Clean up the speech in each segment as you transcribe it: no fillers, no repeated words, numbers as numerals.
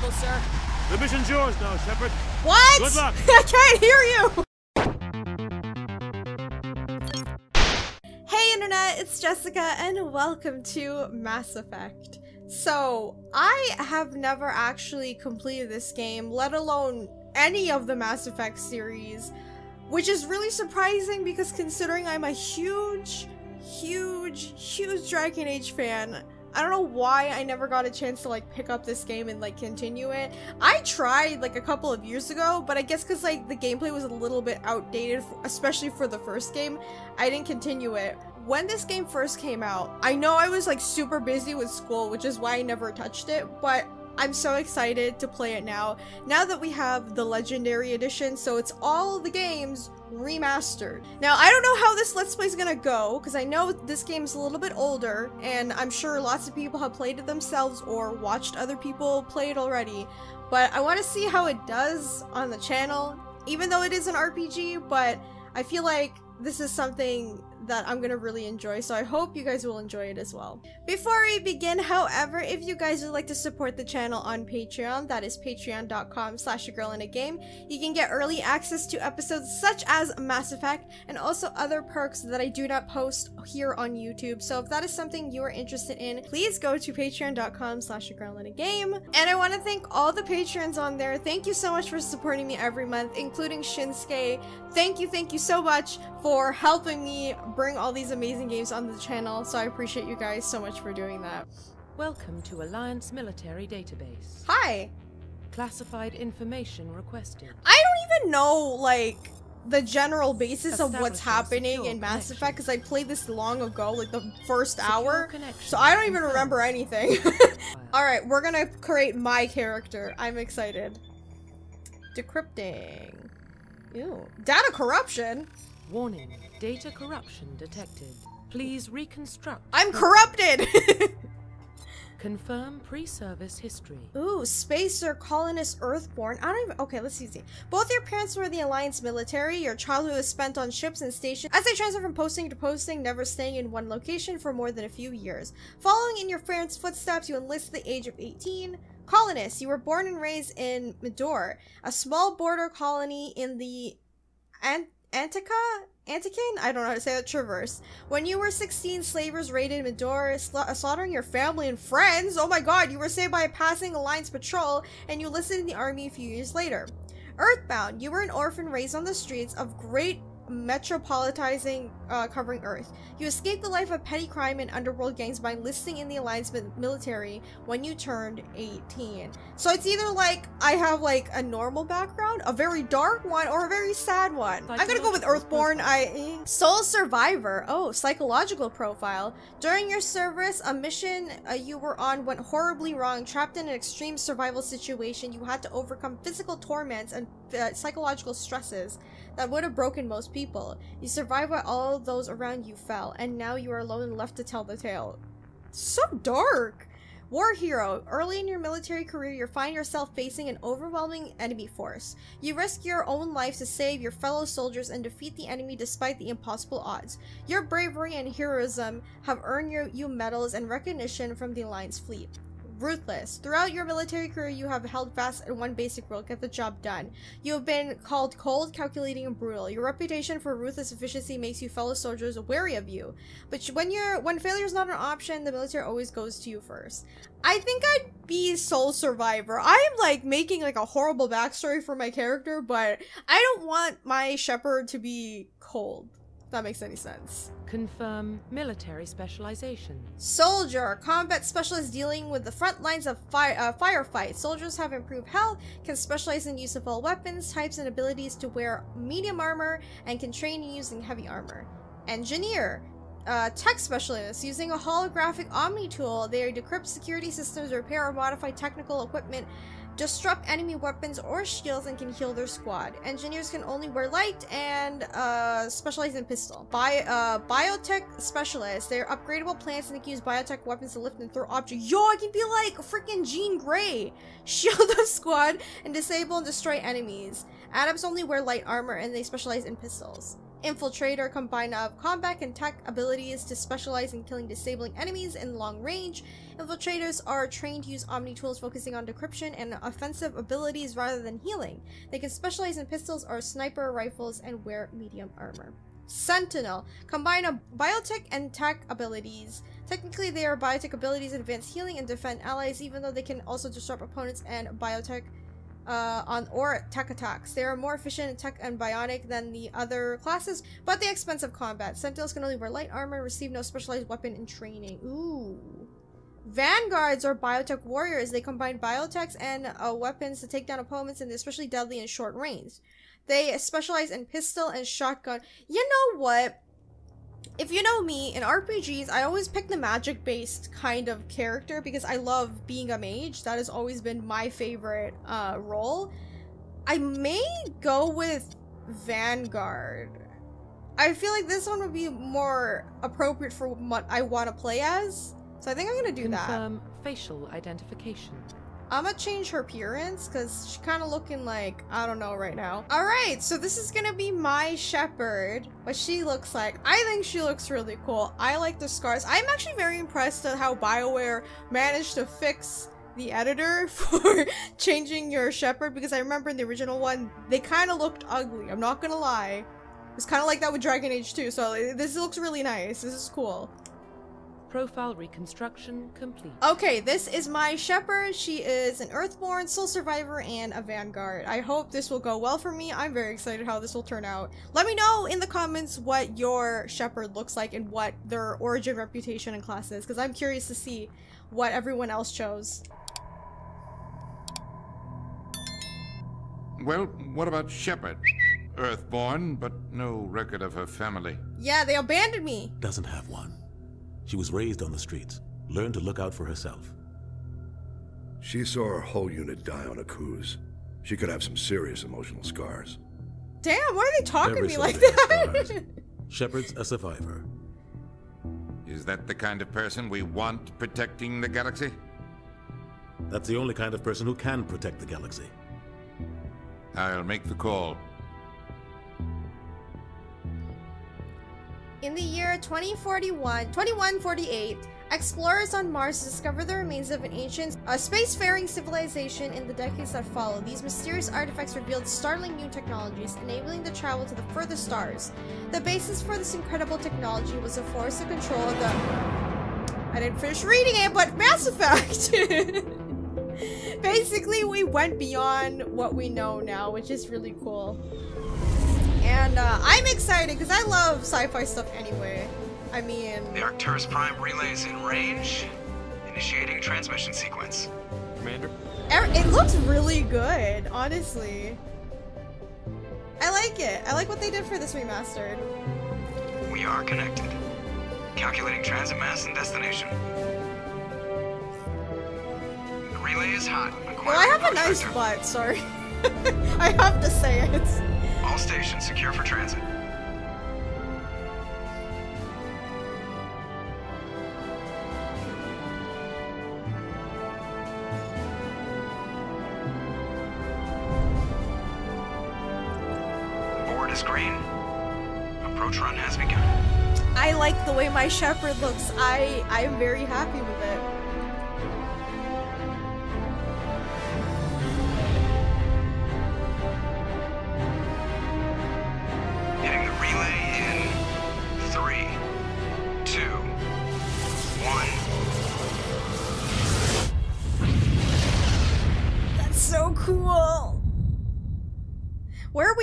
table, sir. The mission's yours now, Shepard. What? Good luck. I can't hear you. Hey, Internet, it's Jessica, and welcome to Mass Effect. So, I have never actually completed this game, let alone any of the Mass Effect series, which is really surprising because considering I'm a huge Dragon Age fan, I don't know why I never got a chance to like pick up this game and like continue it. I tried like a couple of years ago, but I guess because like the gameplay was a little bit outdated, especially for the first game, I didn't continue it. When this game first came out, I know I was like super busy with school, which is why I never touched it, but I'm so excited to play it now that we have the Legendary Edition, so it's all the games remastered. Now, I don't know how this Let's Play is gonna go, because I know this game's a little bit older, and I'm sure lots of people have played it themselves or watched other people play it already, but I want to see how it does on the channel, even though it is an RPG, but I feel like this is something that I'm gonna really enjoy, so I hope you guys will enjoy it as well. Before we begin, however, if you guys would like to support the channel on Patreon, that is patreon.com/agirlinagame, you can get early access to episodes such as Mass Effect and also other perks that I do not post here on YouTube. So if that is something you are interested in, please go to patreon.com/agirlinagame. And I want to thank all the patrons on there. Thank you so much for supporting me every month, including Shinsuke. Thank you so much for helping me bring all these amazing games on the channel, so I appreciate you guys so much for doing that. Welcome to Alliance Military Database. Hi! Classified information requested. I don't even know, like, the general basis of what's happening in Mass Effect, because I played this long ago, like the first hour, so I don't even remember anything. Alright, we're gonna create my character. I'm excited. Decrypting. Ew. Data corruption? Warning, data corruption detected. Please reconstruct. I'm corrupted! Confirm pre-service history. Ooh, spacer, colonist, earthborn. I don't even. Okay, let's see. Both your parents were in the Alliance military. Your childhood was spent on ships and stations as they transferred from posting to posting, never staying in one location for more than a few years. Following in your parents' footsteps, you enlist at the age of 18. Colonist, you were born and raised in Medor, a small border colony in the Attican? I don't know how to say that. Traverse. When you were 16, slavers raided Medor, slaughtering your family and friends. Oh my god, you were saved by a passing Alliance patrol, and you enlisted in the army a few years later. Earthbound, you were an orphan raised on the streets of great metropolitizing, covering Earth. You escaped the life of petty crime and underworld gangs by enlisting in the Alliance military when you turned 18. So it's either like I have like a normal background, a very dark one, or a very sad one. I'm gonna go with Earthborn. Soul Survivor. Oh, psychological profile. During your service, a mission you were on went horribly wrong. Trapped in an extreme survival situation, you had to overcome physical torments and psychological stresses that would have broken most people. You survived while all of those around you fell, and now you are alone and left to tell the tale. So dark! War hero. Early in your military career, you find yourself facing an overwhelming enemy force. You risk your own life to save your fellow soldiers and defeat the enemy despite the impossible odds. Your bravery and heroism have earned you medals and recognition from the Alliance fleet. Ruthless. Throughout your military career, you have held fast in one basic rule: get the job done. You have been called cold, calculating, and brutal. Your reputation for ruthless efficiency makes you fellow soldiers wary of you. But when failure is not an option, the military always goes to you first. I think I'd be Soul Survivor. I am like making like a horrible backstory for my character, but I don't want my Shepard to be cold. If that makes any sense. Confirm military specialization. Soldier, combat specialist dealing with the front lines of firefight. Soldiers have improved health, can specialize in use of all weapons, types, and abilities to wear medium armor, and can train using heavy armor. Engineer, tech specialist. Using a holographic omni tool, they decrypt security systems, repair or modify technical equipment, disrupt enemy weapons or shields, and can heal their squad. Engineers can only wear light and specialize in pistol. Biotech specialists. They're upgradable plants and they can use biotech weapons to lift and throw objects. Yo, I can be like freaking Jean Grey. Shield the squad and disable and destroy enemies. Adepts only wear light armor and they specialize in pistols. Infiltrator combined of combat and tech abilities to specialize in killing disabling enemies in long range. Infiltrators are trained to use omni-tools focusing on decryption and offensive abilities rather than healing. They can specialize in pistols or sniper rifles and wear medium armor. Sentinel. Combine of biotech and tech abilities. Technically, they are biotech abilities in advanced healing and defend allies, even though they can also disrupt opponents and biotech or tech attacks. They are more efficient in tech and bionic than the other classes, but at the expense of combat. Sentinels can only wear light armor, receive no specialized weapon in training. Ooh. Vanguards are biotech warriors. They combine biotechs and weapons to take down opponents, and they're especially deadly in short range. They specialize in pistol and shotgun. You know what? If you know me, in RPGs, I always pick the magic-based kind of character because I love being a mage. That has always been my favorite role. I may go with Vanguard. I feel like this one would be more appropriate for what I want to play as. So I think I'm going to do that. Confirm facial identification. I'm gonna change her appearance because she's kind of looking like, I don't know right now. All right, so this is gonna be my Shepard, what she looks like. I think she looks really cool. I like the scars. I'm actually very impressed at how BioWare managed to fix the editor for changing your Shepard, because I remember in the original one, they kind of looked ugly. I'm not gonna lie. It was kind of like that with Dragon Age 2, so this looks really nice. This is cool. Profile reconstruction complete. Okay, this is my Shepard. She is an Earthborn, soul survivor, and a Vanguard. I hope this will go well for me. I'm very excited how this will turn out. Let me know in the comments what your Shepard looks like and what their origin, reputation, and class is, because I'm curious to see what everyone else chose. Well, what about Shepard? Earthborn, but no record of her family. Yeah, they abandoned me. Doesn't have one. She was raised on the streets, learned to look out for herself. She saw her whole unit die on a cruise. She could have some serious emotional scars. Damn, why are they talking to me like that? Shepard's a survivor. Is that the kind of person we want protecting the galaxy? That's the only kind of person who can protect the galaxy. I'll make the call. In the year 2148, explorers on Mars discover the remains of an ancient spacefaring civilization in the decades that follow. These mysterious artifacts revealed startling new technologies, enabling the travel to the furthest stars. The basis for this incredible technology was a force of control of the... I didn't finish reading it, but Mass Effect! Basically, we went beyond what we know now, which is really cool. And I'm excited because I love sci-fi stuff anyway. I mean... The Arcturus Prime relay's in range. Initiating transmission sequence. Commander? It looks really good, honestly. I like it. I like what they did for this remastered. We are connected. Calculating transit mass and destination. The relay is hot. Well, I have a nice butt, sorry. I have to say it. All stations secure for transit. Board is green. Approach run has begun. I like the way my Shepard looks. I'm very happy with it.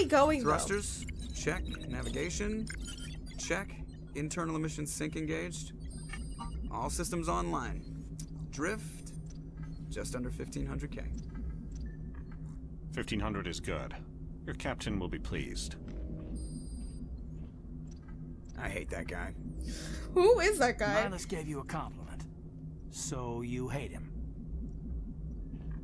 Going thrusters though. Check navigation check internal emission sync engaged, all systems online, drift just under 1500k. 1500 is good. Your captain will be pleased. I hate that guy. Who is that guy? Manus gave you a compliment, so you hate him.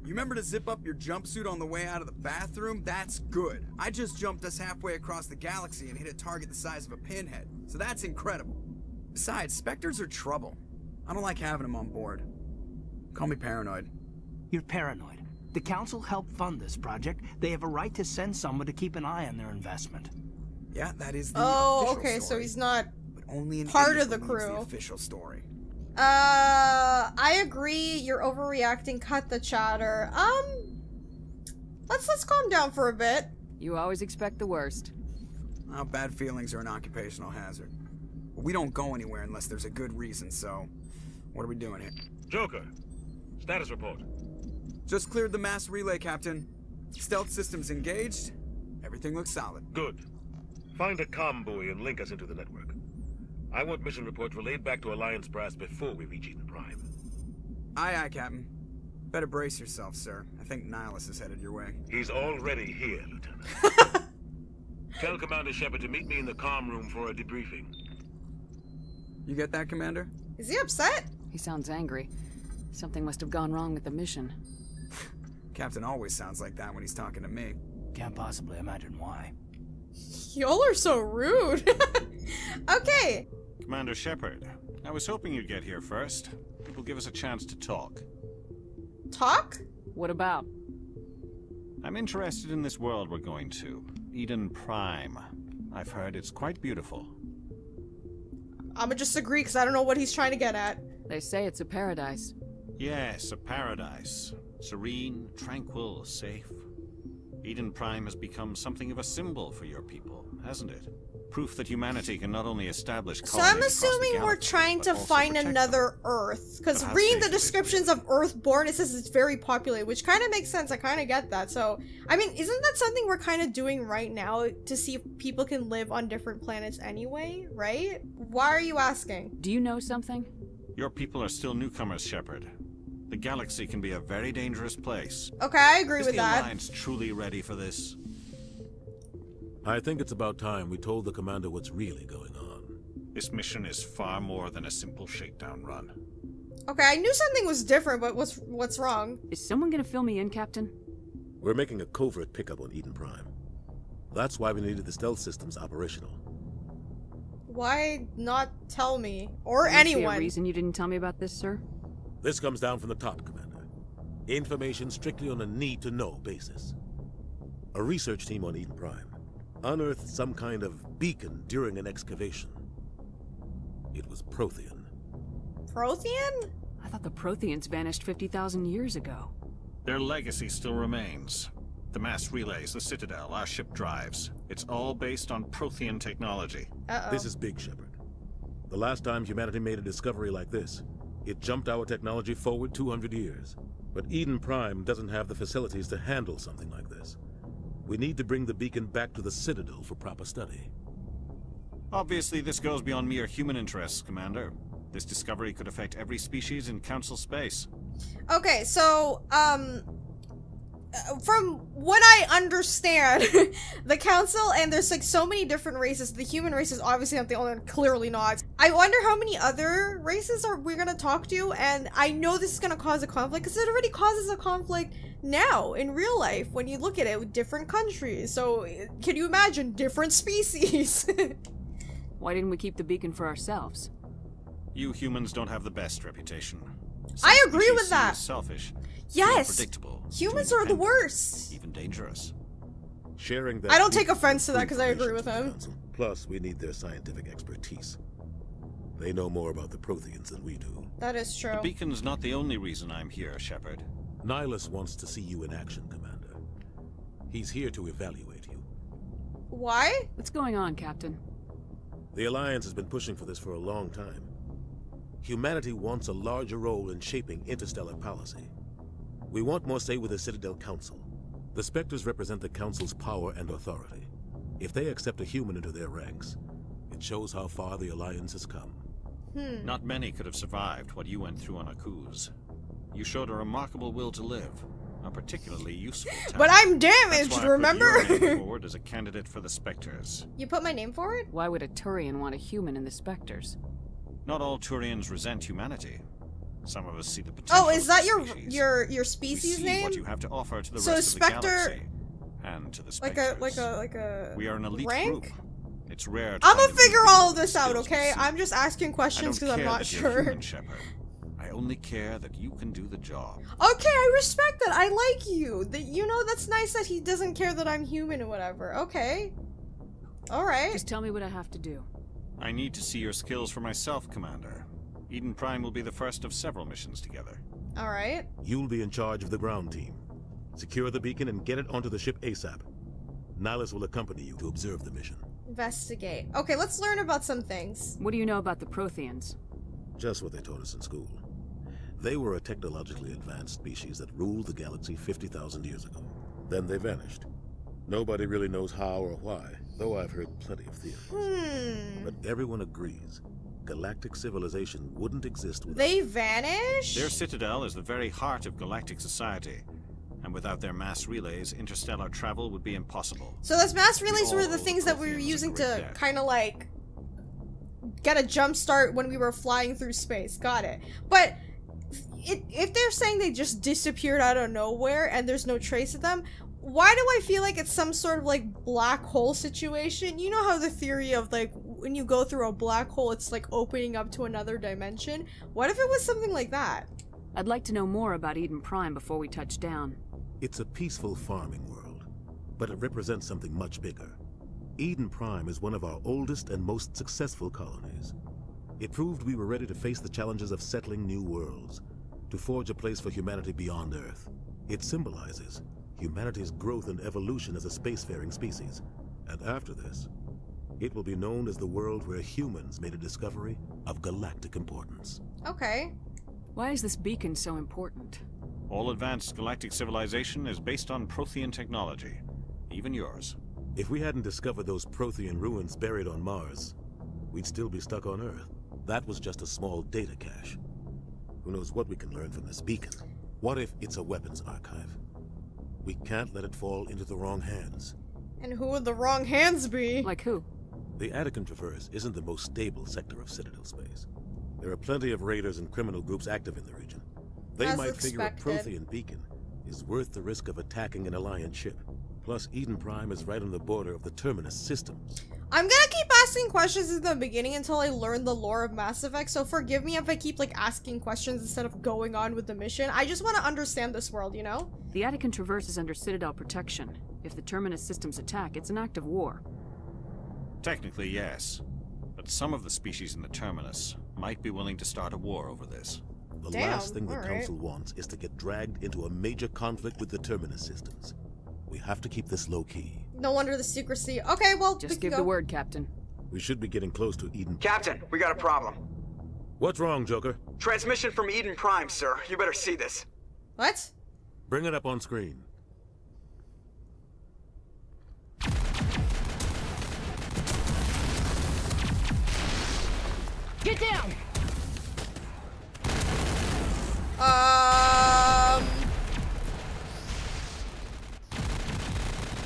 You remember to zip up your jumpsuit on the way out of the bathroom? That's good. I just jumped us halfway across the galaxy and hit a target the size of a pinhead, so that's incredible. Besides, Spectres are trouble. I don't like having them on board. Call me paranoid. You're paranoid. The Council helped fund this project. They have a right to send someone to keep an eye on their investment. Yeah, that is the official story. So he's not only part of the crew. The official story. I agree. You're overreacting. Cut the chatter. Let's calm down for a bit. You always expect the worst. Well, bad feelings are an occupational hazard. But we don't go anywhere unless there's a good reason. So, what are we doing here? Joker, status report. Just cleared the mass relay, Captain. Stealth systems engaged. Everything looks solid. Good. Find a comm buoy and link us into the network. I want mission reports relayed back to Alliance Brass before we reach Eden Prime. Aye, aye, Captain. Better brace yourself, sir. I think Nihilus is headed your way. He's already here, Lieutenant. Tell Commander Shepard to meet me in the comm room for a debriefing. You get that, Commander? Is he upset? He sounds angry. Something must have gone wrong with the mission. Captain always sounds like that when he's talking to me. Can't possibly imagine why. Y'all are so rude. Okay. Commander Shepard, I was hoping you'd get here first. It will give us a chance to talk. Talk? What about? I'm interested in this world we're going to. Eden Prime. I've heard it's quite beautiful. I'ma just agree because I don't know what he's trying to get at. They say it's a paradise. Yes, a paradise. Serene, tranquil, safe. Eden Prime has become something of a symbol for your people, hasn't it? Proof that humanity can not only establish colonies across the galaxy, so I'm assuming we're trying to find another Earth, because reading the descriptions of Earthborn, it says it's very populated, which kind of makes sense. I kind of get that. So, I mean, isn't that something we're kind of doing right now to see if people can live on different planets anyway, right? Why are you asking? Do you know something? Your people are still newcomers, Shepard. The galaxy can be a very dangerous place. Okay, I agree with that. Is the Alliance truly ready for this? I think it's about time we told the commander what's really going on. This mission is far more than a simple shakedown run. Okay, I knew something was different, but what's wrong? Is someone gonna fill me in, Captain? We're making a covert pickup on Eden Prime. That's why we needed the stealth systems operational. Why not tell me? Or anyone? Is there a reason you didn't tell me about this, sir? This comes down from the top, Commander. Information strictly on a need-to-know basis. A research team on Eden Prime unearthed some kind of beacon during an excavation. It was Prothean. Prothean? I thought the Protheans vanished 50,000 years ago. Their legacy still remains. The mass relays, the Citadel, our ship drives. It's all based on Prothean technology. Uh-oh. This is big, Shepard. The last time humanity made a discovery like this, it jumped our technology forward 200 years. But Eden Prime doesn't have the facilities to handle something like this. We need to bring the beacon back to the Citadel for proper study. Obviously, this goes beyond mere human interests, Commander. This discovery could affect every species in Council space. Okay, so, from what I understand, the Council, and there's like so many different races. The human race is obviously not the only one, clearly not. I wonder how many other races are we gonna talk to, and I know this is gonna cause a conflict, because it already causes a conflict now in real life when you look at it with different countries. So can you imagine different species? Why didn't we keep the beacon for ourselves? You humans don't have the best reputation. I agree with that. Selfish. Yes. Predictable. Humans are the worst. Even dangerous. Sharing that. I don't take offense to that because I agree with him. Plus, we need their scientific expertise. They know more about the Protheans than we do. That is true. The beacon's not the only reason I'm here, Shepard. Nihilus wants to see you in action, Commander. He's here to evaluate you. Why? What's going on, Captain? The Alliance has been pushing for this for a long time. Humanity wants a larger role in shaping interstellar policy. We want more say with the Citadel Council. The Spectres represent the Council's power and authority. If they accept a human into their ranks, it shows how far the Alliance has come. Not many could have survived what you went through on Akuz. You showed a remarkable will to live, a particularly useful talent. But I'm damaged, remember? That's why I put your name forward as a candidate for the Spectres. You put my name forward? Why would a Turian want a human in the Spectres? Not all Turians resent humanity. Some of us see the potential. Oh, is that your species name? We see what you have to offer to the rest of the galaxy and to the Spectres. Like a we are an elite rank? Group. It's rare. I'm gonna figure all of this out, okay? I'm just asking questions because I'm not sure. I only care that you can do the job. Okay, I respect that. I like you. That, you know, that's nice that he doesn't care that I'm human or whatever. Okay. All right. Just tell me what I have to do. I need to see your skills for myself, Commander. Eden Prime will be the first of several missions together. All right. You'll be in charge of the ground team. Secure the beacon and get it onto the ship ASAP. Nihilus will accompany you to observe the mission. Investigate. Okay, let's learn about some things. What do you know about the Protheans? Just what they taught us in school. They were a technologically advanced species that ruled the galaxy 50,000 years ago. Then they vanished. Nobody really knows how or why, though I've heard plenty of theories. But everyone agrees, galactic civilization wouldn't exist without them. They vanished? Their citadel is the very heart of galactic society. And without their mass relays, interstellar travel would be impossible. So those mass relays were the things that we were using to kind of like get a jump start when we were flying through space. Got it. But if they're saying they just disappeared out of nowhere and there's no trace of them, why do I feel like it's some sort of like black hole situation? You know how the theory of like when you go through a black hole, it's like opening up to another dimension? What if it was something like that? I'd like to know more about Eden Prime before we touch down. It's a peaceful farming world, but it represents something much bigger. Eden Prime is one of our oldest and most successful colonies. It proved we were ready to face the challenges of settling new worlds, to forge a place for humanity beyond Earth. It symbolizes humanity's growth and evolution as a spacefaring species. And after this, it will be known as the world where humans made a discovery of galactic importance. Okay. Why is this beacon so important? All advanced galactic civilization is based on Prothean technology, even yours. If we hadn't discovered those Prothean ruins buried on Mars, we'd still be stuck on Earth. That was just a small data cache. Who knows what we can learn from this beacon? What if it's a weapons archive? We can't let it fall into the wrong hands. And who would the wrong hands be? Like who? The Attican Traverse isn't the most stable sector of Citadel space. There are plenty of raiders and criminal groups active in the region. They might figure a Prothean beacon is worth the risk of attacking an Alliance ship. Plus, Eden Prime is right on the border of the Terminus systems. I'm gonna keep asking questions in the beginning until I learn the lore of Mass Effect, so forgive me if I keep, like, asking questions instead of going on with the mission. I just want to understand this world, you know? The Attican Traverse is under Citadel protection. If the Terminus systems attack, it's an act of war. Technically, yes. But some of the species in the Terminus might be willing to start a war over this. The last thing the Council wants is to get dragged into a major conflict with the Terminus systems. We have to keep this low-key. No wonder the secrecy. Okay, well, just give the word, Captain. We should be getting close to Eden. Captain, we got a problem. What's wrong, Joker? Transmission from Eden Prime, sir. You better see this. What? Bring it up on screen. Get down!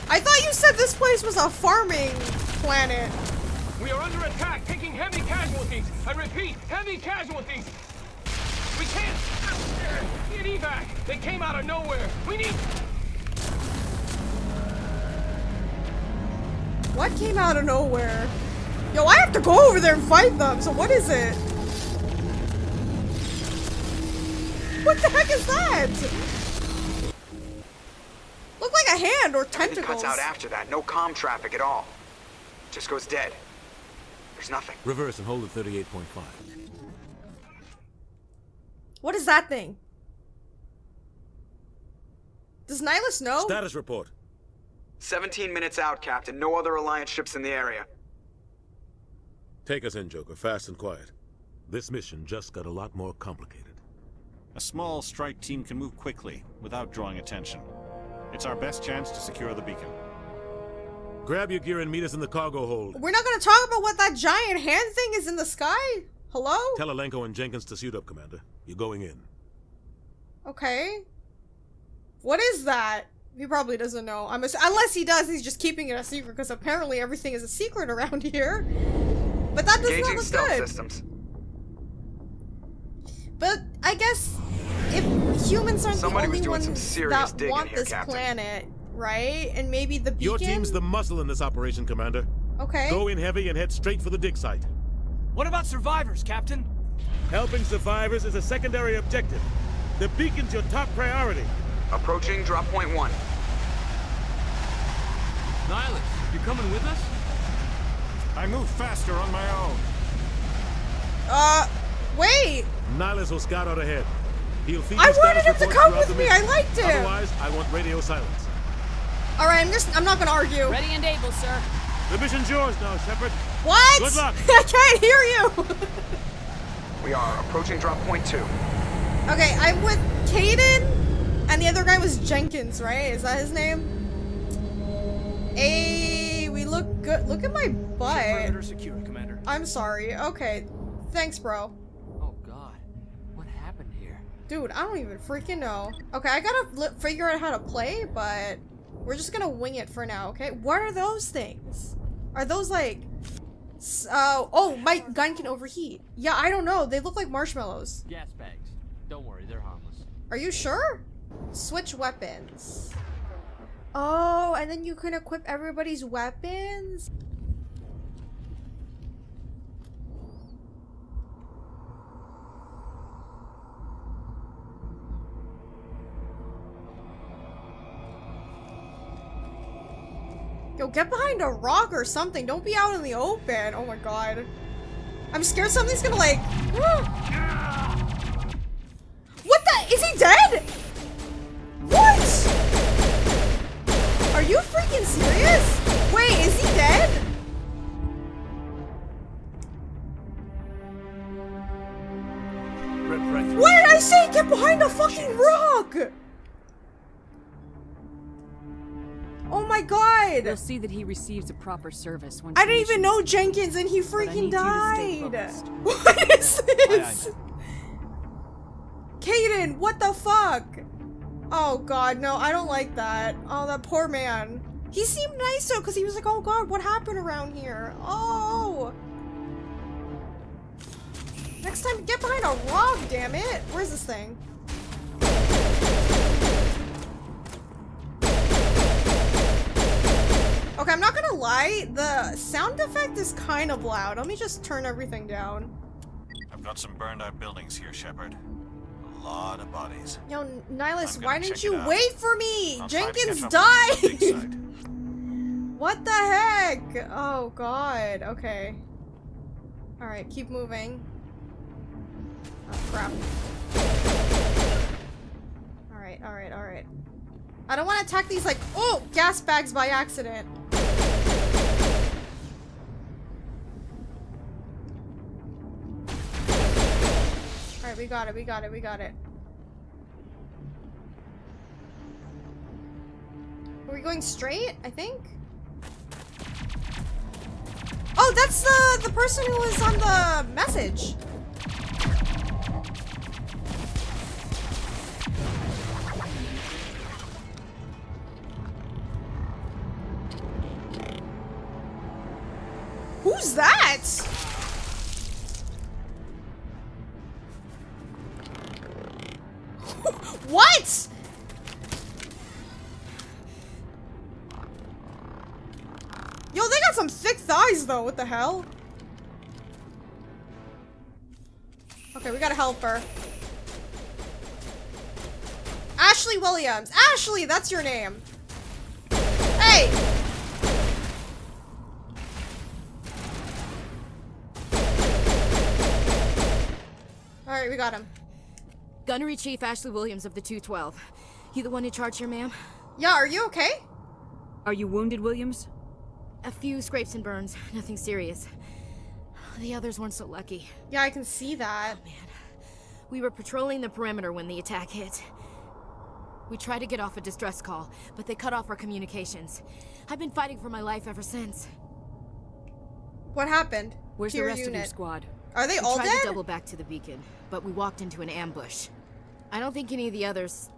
I thought you said this place was a farming planet. We are under attack, taking heavy casualties. I repeat, heavy casualties. We can't get evac. They came out of nowhere. We need... What came out of nowhere? Yo, I have to go over there and fight them, so what is it? What the heck is that? Look like a hand or tentacles. Everything cuts out after that. No comm traffic at all. Just goes dead. There's nothing. Reverse and hold at 38.5. What is that thing? Does Nihilus know? Status report. 17 minutes out, Captain. No other Alliance ships in the area. Take us in, Joker. Fast and quiet. This mission just got a lot more complicated. A small strike team can move quickly, without drawing attention. It's our best chance to secure the beacon. Grab your gear and meet us in the cargo hold. We're not gonna talk about what that giant hand thing is in the sky? Hello? Tell Alenko and Jenkins to suit up, Commander. You're going in. Okay. What is that? He probably doesn't know. Unless he does, he's just keeping it a secret, because apparently everything is a secret around here. But that does not look good. Systems. But I guess if humans aren't the only ones that want this planet, right? And maybe the beacon? Your team's the muscle in this operation, Commander. Okay. Go in heavy and head straight for the dig site. What about survivors, Captain? Helping survivors is a secondary objective. The beacon's your top priority. Approaching drop point 1. Nihilus, you coming with us? I move faster on my own. Wait. Nihilus will scout out ahead. He'll feed I wanted him to come with me. I liked him. Otherwise, I want radio silence. All right, I'm not gonna argue. Ready and able, sir. The mission's yours now, Shepard. What? Good luck. I can't hear you. We are approaching drop point 2. Okay, I'm with Kaidan, and the other guy was Jenkins, right? Is that his name? Hey, we look good. Look at my butt. Secure, Commander. I'm sorry. Okay, thanks, bro. Oh God, what happened here? Dude, I don't even freaking know. Okay, I gotta figure out how to play, but we're just gonna wing it for now. Okay, what are those things? Are those like? Oh, my gun can overheat. Yeah, I don't know. They look like marshmallows. Gas bags. Don't worry, they're harmless. Are you sure? Switch weapons. Oh, and then you can equip everybody's weapons? Yo, get behind a rock or something. Don't be out in the open. Oh my God. I'm scared something's gonna like... What the? Is he dead? What? Are you freaking serious? Wait, is he dead? Right. What did I say? Get behind a fucking rock! Oh my God! You'll see that he receives a proper service when I didn't even know Jenkins and he freaking died! What is this? Kaidan, what the fuck? Oh God, no, I don't like that. Oh, that poor man. He seemed nice though, because he was like, oh God, what happened around here? Oh! Next time, get behind a rock, damn it! Where's this thing? Okay, I'm not gonna lie, the sound effect is kind of loud. Let me just turn everything down. I've got some burned out buildings here, Shepard. Lot of bodies. Yo, Nihilus, why didn't you wait for me? Jenkins died! What the heck? Oh God, okay. Alright, keep moving. Oh crap. Alright, alright, alright. I don't want to attack these like, oh, gas bags by accident. We got it, we got it, we got it. Are we going straight, I think? Oh, that's the person who was on the message. Who's that? What? Yo, they got some thick thighs though, what the hell? Okay, we gotta help her. Ashley Williams. Ashley, that's your name. Hey! Alright, we got him. Gunnery Chief Ashley Williams of the 212. You the one in charge here, ma'am? Yeah, are you okay? Are you wounded, Williams? A few scrapes and burns, nothing serious. The others weren't so lucky. Yeah, I can see that. Oh, man. We were patrolling the perimeter when the attack hit. We tried to get off a distress call, but they cut off our communications. I've been fighting for my life ever since. What happened? Where's the rest of your squad? Are they all dead? We tried to double back to the beacon, but we walked into an ambush. I don't think any of the others...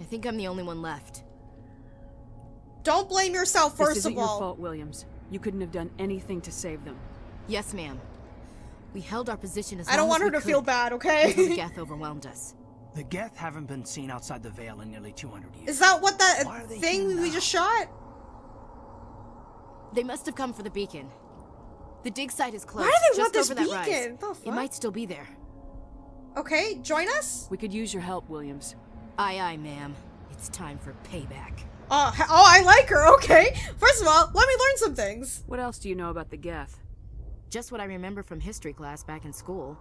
I think I'm the only one left. Don't blame yourself, first of all. This isn't your fault, Williams. You couldn't have done anything to save them. Yes, ma'am. We held our position as long as we could. I don't want her to feel bad, okay? The Geth overwhelmed us. The Geth haven't been seen outside the veil in nearly 200 years. Is that what that thing we just shot? They must have come for the beacon. The dig site is closed. Why do they want this beacon? It might still be there. Okay, join us? We could use your help, Williams. Aye, aye, ma'am. It's time for payback. Oh, I like her, okay. First of all, let me learn some things. What else do you know about the Geth? Just what I remember from history class back in school.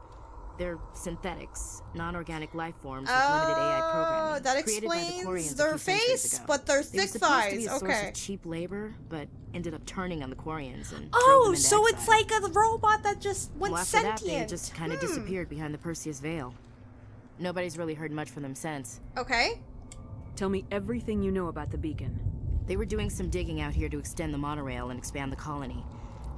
They're synthetics, non-organic life forms with limited AI programming. That explains their face, but their thick thighs. Okay. They were supposed to be a source of cheap labor, but ended up turning on the Quarians and drove them into exile. It's like a robot that just went sentient. After that, they just kind of disappeared behind the Perseus veil. Nobody's really heard much from them since. Okay. Tell me everything you know about the beacon. They were doing some digging out here to extend the monorail and expand the colony.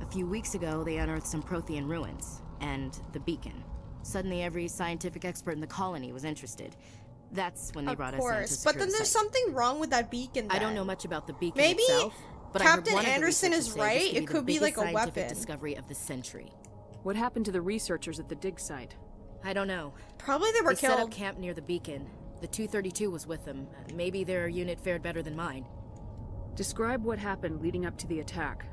A few weeks ago, they unearthed some Prothean ruins and the beacon. Suddenly, every scientific expert in the colony was interested. That's when they brought us in. Of course, but then there's something wrong with that beacon. Then. I don't know much about the beacon itself, but Captain Anderson is right. It could be like a weapon. Discovery of the century. What happened to the researchers at the dig site? I don't know. Probably they were killed. Set up camp near the beacon. The 232 was with them. Maybe their unit fared better than mine. Describe what happened leading up to the attack.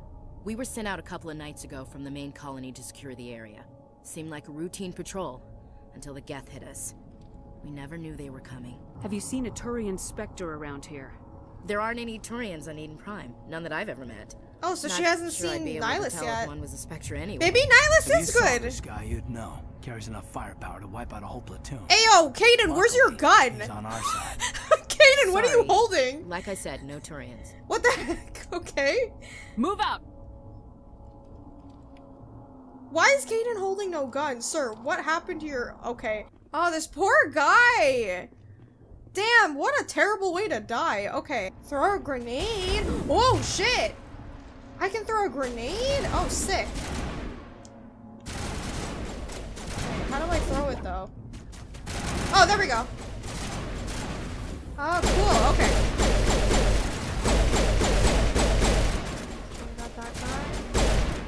We were sent out a couple of nights ago from the main colony to secure the area. Seemed like a routine patrol, until the Geth hit us. We never knew they were coming. Have you seen a Turian Spectre around here? There aren't any Turians on Eden Prime. None that I've ever met. Oh, so she hasn't seen Nihilus yet. One was a Spectre anyway. Maybe Nihilus is good! If you saw this guy, you'd know. Carries enough firepower to wipe out a whole platoon. Ayo, Kaidan, where's your gun? He's on our side. Kaidan, what are you holding? Like I said, no Turians. What the heck? Okay. Move out! Why is Kaidan holding no gun? Sir, what happened to your... Okay. Oh, this poor guy! Damn, what a terrible way to die. Okay. Throw a grenade. Oh, shit! I can throw a grenade? Oh, sick. Wait, how do I throw it, though? Oh, there we go. Oh, cool. Okay. We got that guy.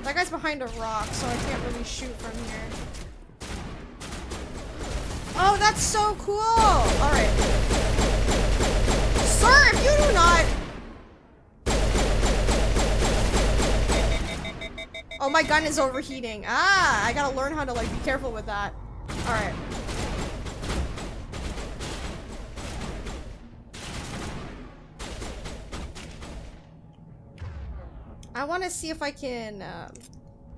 That guy's behind a rock, so I can't really shoot from here. Oh, that's so cool! Alright. Sir, if you do not... Oh, my gun is overheating. Ah, I gotta learn how to, like, be careful with that. Alright. I want to see if I can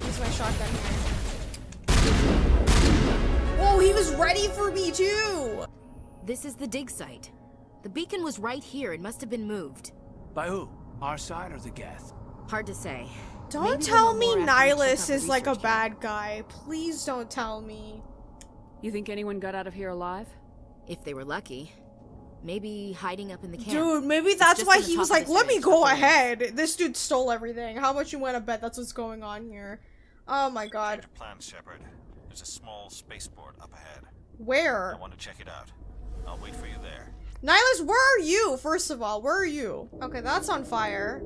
use my shotgun here. Oh, he was ready for me too! This is the dig site. The beacon was right here. It must have been moved. By who? Our side or the Geth? Hard to say. Don't tell me Nihilus is like a bad guy. Please don't tell me. You think anyone got out of here alive? If they were lucky. Maybe hiding up in the camp. Dude, maybe that's why he was like, let me go ahead. This dude stole everything. How much you want to bet that's what's going on here? Oh my god. Plan, Shepard. There's a small spaceport up ahead. Where? I want to check it out. I'll wait for you there. Nihilus, where are you? First of all, where are you? Okay, that's on fire.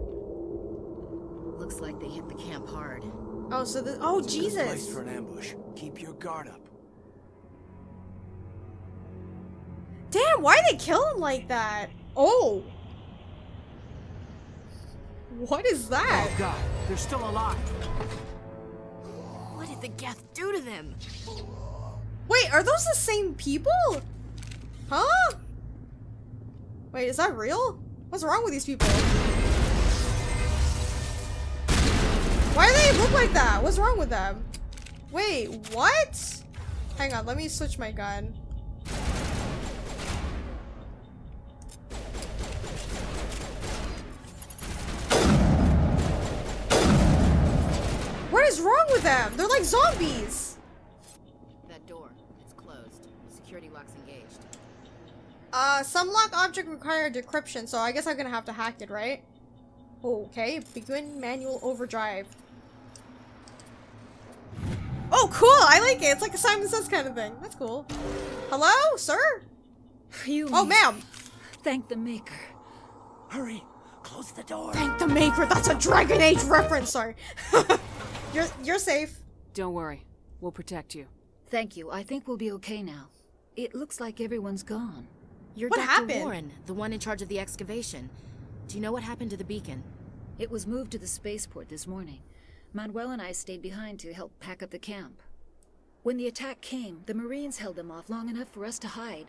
Looks like they hit the camp hard. Oh, so the oh Jesus. It's a good place for an ambush. Keep your guard up. Damn, why did they kill him like that? Oh! What is that? Oh god, they're still alive. What did the Geth do to them? Wait, are those the same people? Huh? Wait, is that real? What's wrong with these people? Why do they look like that? What's wrong with them? Wait, what? Hang on, let me switch my gun. What is wrong with them? They're like zombies. That door, it's closed. Security lock's engaged. Some lock object required decryption, so I guess I'm gonna have to hack it, right? Okay, begin manual overdrive. Oh, cool! I like it. It's like a Simon Says kind of thing. That's cool. Hello, sir? You. Oh, ma'am. Thank the Maker. Hurry, close the door. Thank the Maker. That's a Dragon Age reference. Sorry. You're safe. Don't worry. We'll protect you. Thank you. I think we'll be okay now. It looks like everyone's gone. You're what Dr. happened? Warren, the one in charge of the excavation. Do you know what happened to the beacon? It was moved to the spaceport this morning. Manuel and I stayed behind to help pack up the camp. When the attack came, the Marines held them off long enough for us to hide.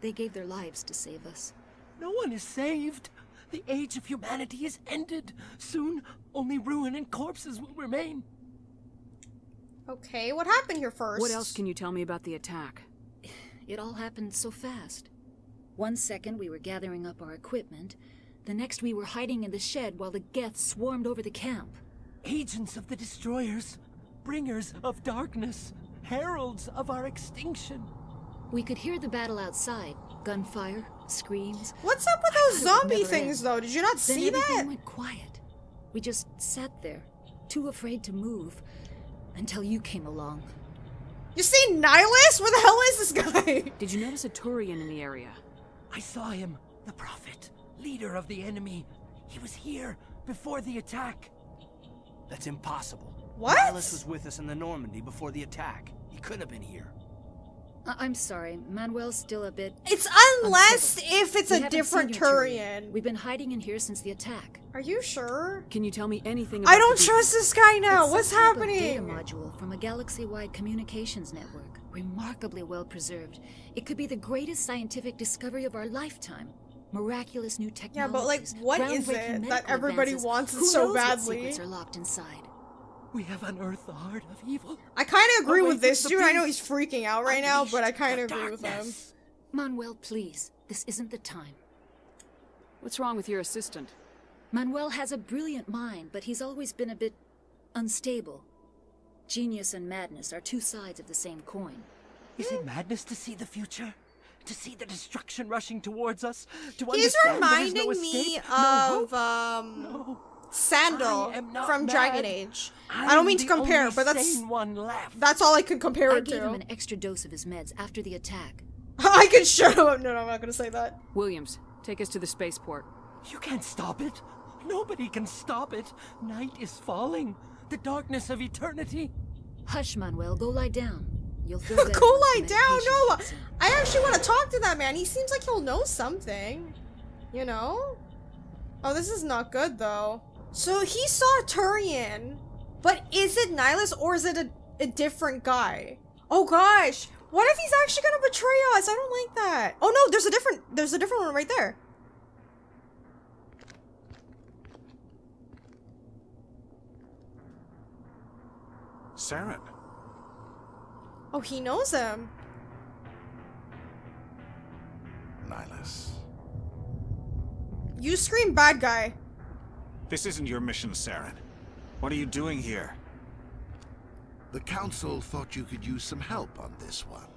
They gave their lives to save us. No one is saved. The age of humanity is ended. Soon, only ruin and corpses will remain. Okay, what happened here first? What else can you tell me about the attack? It all happened so fast. One second we were gathering up our equipment, the next we were hiding in the shed while the Geth swarmed over the camp. Agents of the Destroyers, bringers of darkness, heralds of our extinction. We could hear the battle outside, gunfire, screams. What's up with those zombie things though? Did you not see that? Then everything went quiet. We just sat there, too afraid to move, until you came along. You see Nihilus? Where the hell is this guy? Did you notice a Turian in the area? I saw him, the Prophet, leader of the enemy. He was here before the attack. That's impossible. What? Nihilus was with us in the Normandy before the attack. He couldn't have been here. I'm sorry, Manuel's still a bit... It's unless unsettled. If it's we a different Turian. We've been hiding in here since the attack. Are you sure? Can you tell me anything about... I don't trust this guy now! It's what's happening? It's a data module from a galaxy-wide communications network. Remarkably well preserved. It could be the greatest scientific discovery of our lifetime. Miraculous new technologies. Yeah, but like, what is it that everybody advances. Wants it so badly? Who knows what secrets are locked inside? We have unearthed the heart of evil. I kind of agree with this dude. I know he's freaking out right now, but I kind of agree with him. Manuel, please. This isn't the time. What's wrong with your assistant? Manuel has a brilliant mind, but he's always been a bit unstable. Genius and madness are two sides of the same coin. Is it madness to see the future? To see the destruction rushing towards us? To understand there's no escape, no hope? No. Sandal from Dragon Age. I don't mean to compare, but that's all I could compare it to. I gave him an extra dose of his meds after the attack. I could shut up. No, I'm not going to say that. Williams, take us to the spaceport. You can't stop it. Nobody can stop it. Night is falling. The darkness of eternity. Hush, Manuel. Go lie down. You'll feel better. Go lie down. No, I actually want to talk to that man. He seems like he'll know something. You know? Oh, this is not good though. So he saw a Turian, but is it Nihilus or is it a different guy? Oh gosh, what if he's actually gonna betray us? I don't like that. Oh no, there's a different one right there. Saren. Oh, he knows him. Nihilus. You scream bad guy. This isn't your mission, Saren. What are you doing here? The Council thought you could use some help on this one.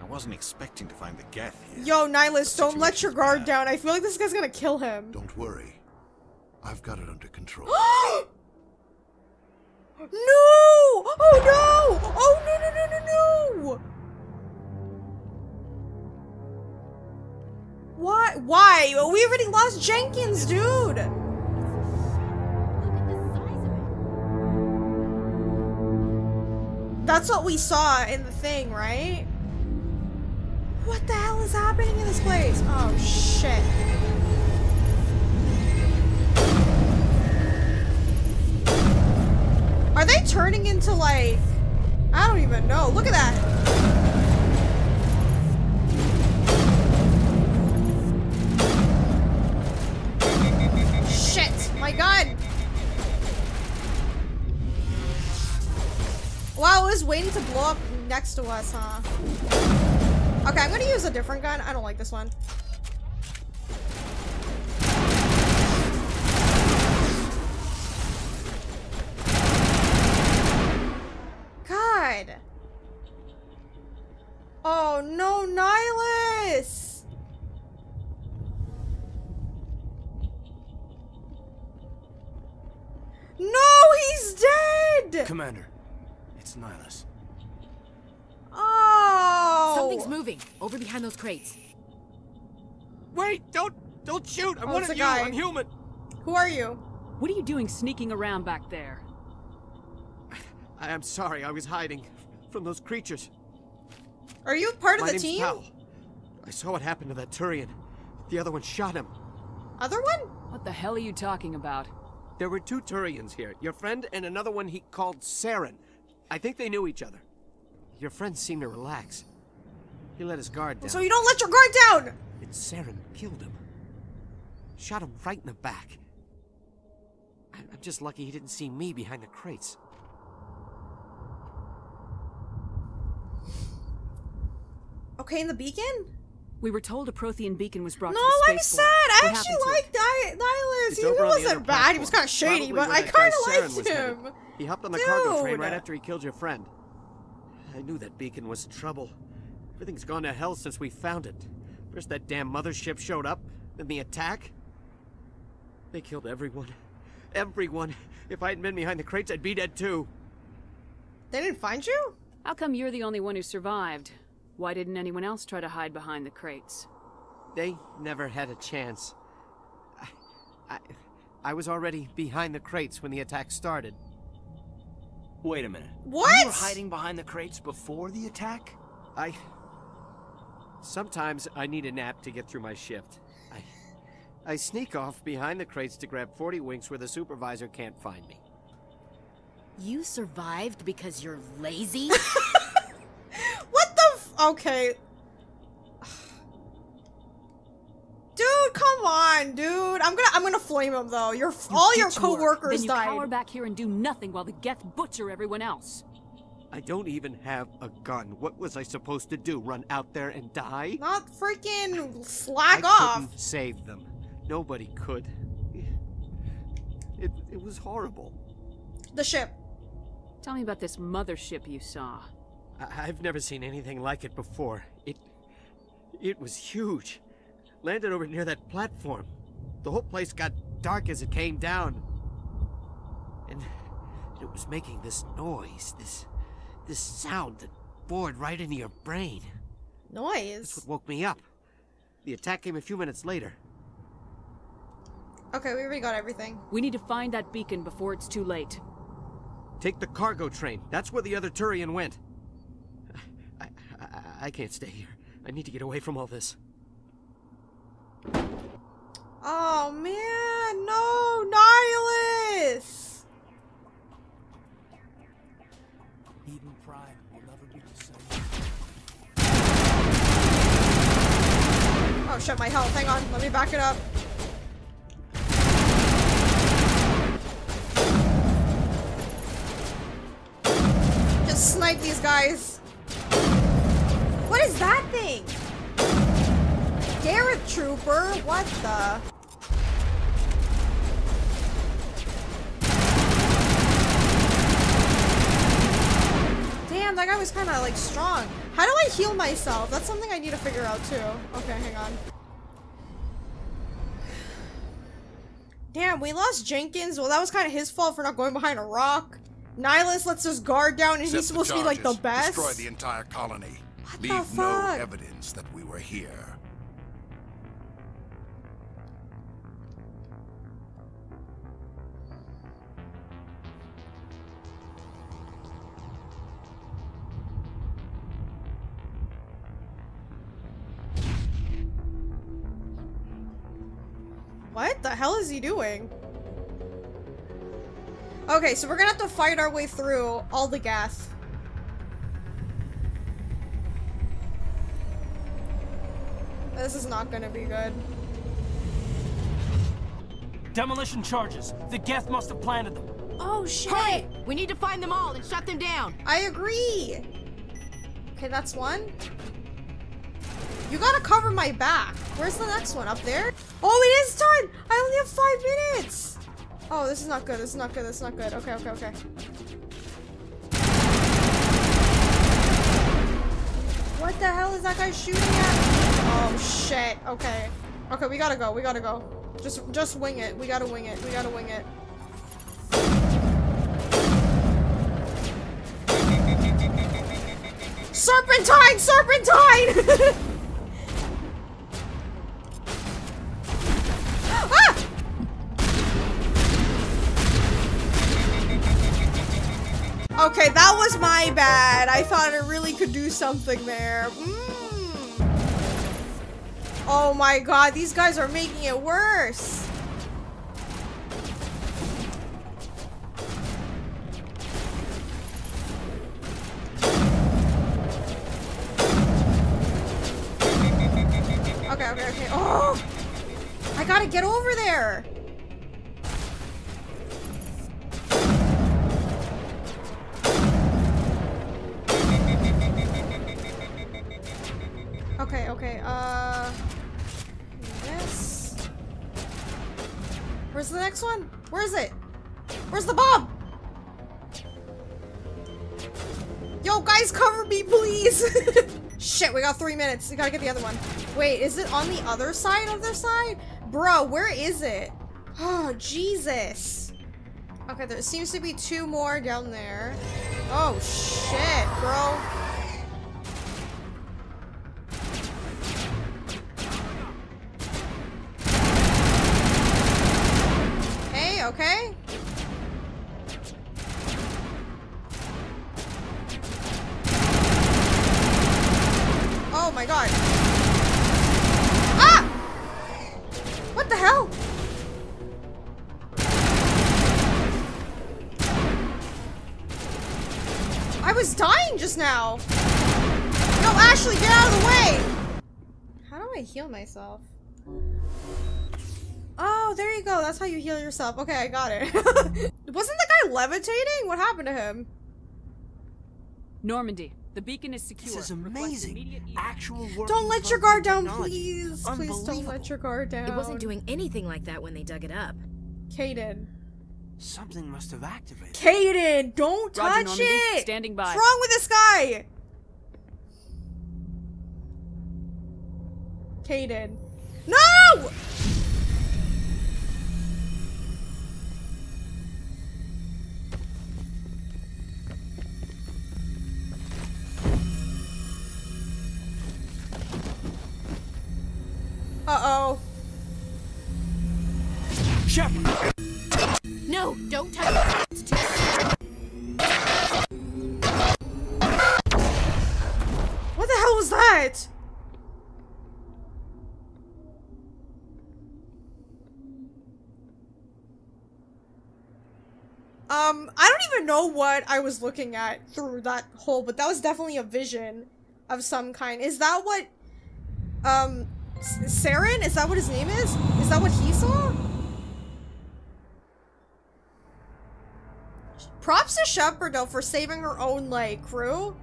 I wasn't expecting to find the Geth here. Yo, Nihilus, don't let your guard down. I feel like this guy's gonna kill him. Don't worry. I've got it under control. No! Oh no! Oh no, no, no, no, no! Why? Why? We already lost Jenkins, dude! Look at the size of it. That's what we saw in the thing, right? What the hell is happening in this place? Oh, shit. Are they turning into, like... I don't even know. Look at that! My God! Wow, it was waiting to blow up next to us, huh? Okay, I'm gonna use a different gun. I don't like this one. God! Oh no, Nihilus! No, he's dead! Commander, it's Nihilus. Oh! Something's moving over behind those crates. Wait, don't shoot! I'm one of you! Guy. I'm human! Who are you? What are you doing sneaking around back there? I am sorry, I was hiding from those creatures. Are you part of the team? Powell. I saw what happened to that Turian. The other one shot him. Other one? What the hell are you talking about? There were two Turians here, your friend and another one he called Saren. I think they knew each other. Your friend seemed to relax. He let his guard down. So you don't let your guard down! And Saren killed him. Shot him right in the back. I'm just lucky he didn't see me behind the crates. okay in the beacon? We were told a Prothean beacon was brought to the spaceport. No, I'm sad. I actually like Nihilus. He wasn't bad. He was kind of shady, but I kind of liked him. He hopped on the cargo train right after he killed your friend. I knew that beacon was in trouble. Everything's gone to hell since we found it. First that damn mothership showed up, then the attack. They killed everyone. Everyone. If I hadn't been behind the crates, I'd be dead too. They didn't find you? How come you're the only one who survived? Why didn't anyone else try to hide behind the crates? They never had a chance. I was already behind the crates when the attack started. Wait a minute. What? You were hiding behind the crates before the attack? Sometimes I need a nap to get through my shift. I sneak off behind the crates to grab 40 winks where the supervisor can't find me. You survived because you're lazy? What the okay. Dude, come on, dude. I'm gonna flame him though. All your coworkers died. Then you cower back here and do nothing while the Geth butcher everyone else. I don't even have a gun. What was I supposed to do? Run out there and die? Not freaking slack off. I couldn't save them. Nobody could. It was horrible. The ship. Tell me about this mothership you saw. I've never seen anything like it before. It was huge. Landed over near that platform. The whole place got dark as it came down. And it was making this noise, this sound that bored right into your brain. Noise? That's what woke me up. The attack came a few minutes later. Okay, we already got everything. We need to find that beacon before it's too late. Take the cargo train. That's where the other Turian went. I can't stay here. I need to get away from all this. Oh, man. No, Nihilus! Eden Prime will never be the same. Oh shit, my health. Hang on, let me back it up. Just snipe these guys. What is that thing? Garrett Trooper? What the? Damn, that guy was kind of like strong. How do I heal myself? That's something I need to figure out too. Okay, hang on. Damn, we lost Jenkins. Well, that was kind of his fault for not going behind a rock. Nihilus lets us guard down, and he's supposed to be like the best. Destroy the entire colony. What the fuck? Leave no evidence that we were here. What the hell is he doing? Okay, so we're gonna have to fight our way through all the Geth. This is not gonna be good. Demolition charges. The Geth must have planted them. Oh shit! Hurry! We need to find them all and shut them down. I agree. Okay, that's one. You gotta cover my back. Where's the next one? Up there? Oh, it is time! I only have 5 minutes! Oh, this is not good. This is not good. This is not good. Okay, okay, okay. What the hell is that guy shooting at? Oh, shit. Okay. Okay, we gotta go. We gotta go. Just wing it. We gotta wing it. We gotta wing it. Serpentine! Serpentine! Okay, that was my bad. I thought I really could do something there. Oh my god, these guys are making it worse. Okay, okay, okay. Oh! I gotta get over there. This. Where's the next one? Where is it? Where's the bomb? Yo, guys, cover me, please! Shit, we got 3 minutes. We gotta get the other one. Wait, is it on the other side of the side? Bro, where is it? Oh, Jesus. Okay, there seems to be two more down there. Oh, shit, bro. Hey, okay. Oh, my God. Ah! What the hell? I was dying just now! No, Ashley, get out of the way! How do I heal myself? Oh, there you go. That's how you heal yourself. Okay, I got it. Wasn't the guy levitating? What happened to him? Normandy, the beacon is secure. This is amazing. Actual work. Don't let your guard down, please. Please don't let your guard down. It wasn't doing anything like that when they dug it up. Kaidan. Something must have activated. Kaidan, don't touch it! Standing by. What's wrong with this guy? Kaidan. No! Uh-oh. Shepard! No, don't touch it. It's too soon. What the hell was that? I don't even know what I was looking at through that hole, but that was definitely a vision of some kind. Is that what, Saren? Is that what his name is? Is that what he saw? Props to Shepard, though, for saving her own, like, crew.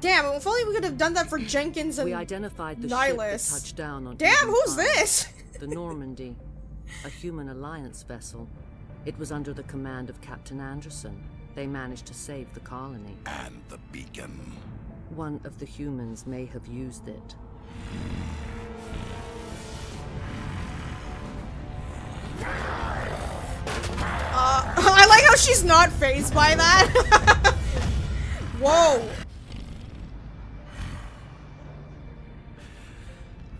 Damn, if only we could have done that for Jenkins and Nihilus. We identified the ship that touched down on Eden Prime. Damn, who's this? The Normandy, a human alliance vessel. It was under the command of Captain Anderson. They managed to save the colony. And the beacon. One of the humans may have used it. I like how she's not fazed by that. Whoa.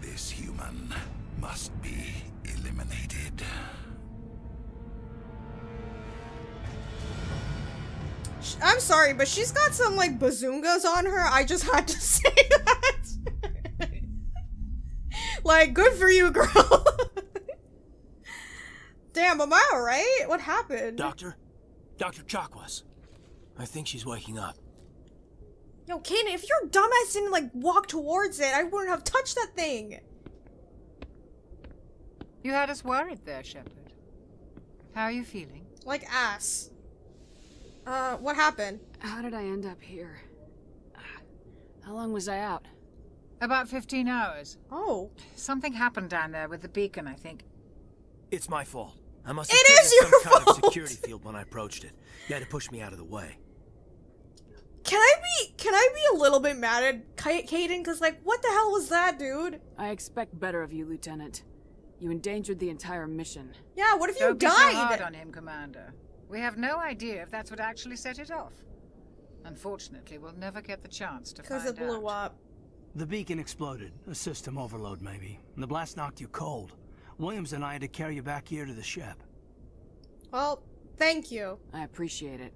This human must be eliminated. I'm sorry, but she's got some, like, bazoongas on her. I just had to say that. Like, good for you, girl. Damn, am I alright? What happened? Doctor? Dr. Chakwas. I think she's waking up. Yo, Kaidan, if your dumbass didn't, like, walk towards it, I wouldn't have touched that thing! You had us worried there, Shepard. How are you feeling? Like ass. What happened? How did I end up here? How long was I out? About 15 hours. Oh. Something happened down there with the beacon, I think. It's my fault. I must have triggered some kind of security field when I approached it. You had to push me out of the way. Can I be a little bit mad at Kaidan? Because, like, what the hell was that, dude? I expect better of you, Lieutenant. You endangered the entire mission. Yeah, what if you died? Don't be so hard on him, Commander. We have no idea if that's what actually set it off. Unfortunately, we'll never get the chance to find out. Because it blew up. The beacon exploded. A system overload, maybe. And the blast knocked you cold. Williams and I had to carry you back here to the ship. Well, thank you. I appreciate it.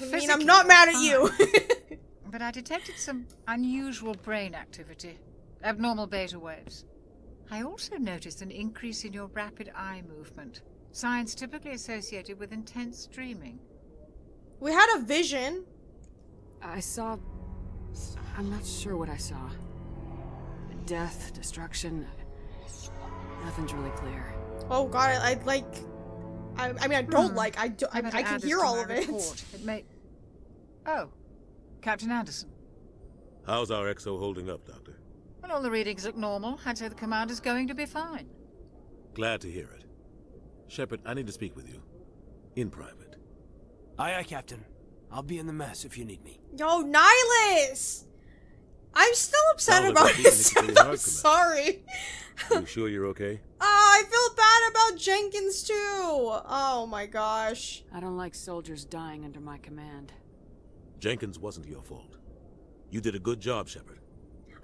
Doesn't mean I'm not mad at you. But I detected some unusual brain activity. Abnormal beta waves. I also noticed an increase in your rapid eye movement. Signs typically associated with intense dreaming. We had a vision. I saw... I'm not sure what I saw. Death, destruction... Nothing's really clear. Oh God, I can hear all of it. It may... Oh, Captain Anderson. How's our exo holding up, Doctor? Well, all the readings look normal. I'd say the commander's going to be fine. Glad to hear it. Shepard, I need to speak with you. In private. Aye, aye, Captain. I'll be in the mess if you need me. Yo, Nihilus! I'm still upset about this. I'm sorry. Are you sure you're okay? I feel bad about Jenkins, too. Oh, my gosh. I don't like soldiers dying under my command. Jenkins wasn't your fault. You did a good job, Shepard.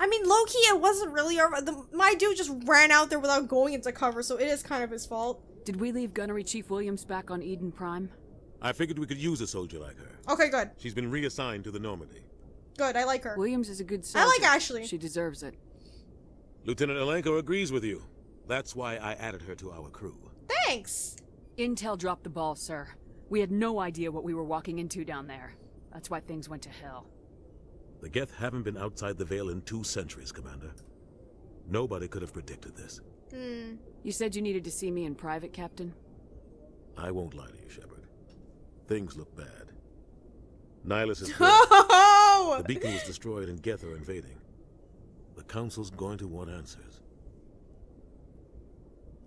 I mean, low-key, it wasn't really our... My dude just ran out there without going into cover, so it is kind of his fault. Did we leave Gunnery Chief Williams back on Eden Prime? I figured we could use a soldier like her. Okay, good. She's been reassigned to the Normandy. Good, I like her. Williams is a good soldier. I like Ashley. She deserves it. Lieutenant Alenko agrees with you. That's why I added her to our crew. Thanks! Intel dropped the ball, sir. We had no idea what we were walking into down there. That's why things went to hell. The Geth haven't been outside the Veil in 2 centuries, Commander. Nobody could have predicted this. Hmm. You said you needed to see me in private, Captain? I won't lie to you, Shepard. Things look bad. Nihilus is dead. The beacon was destroyed and Geth are invading. The Council's going to want answers.